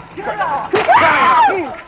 Get out!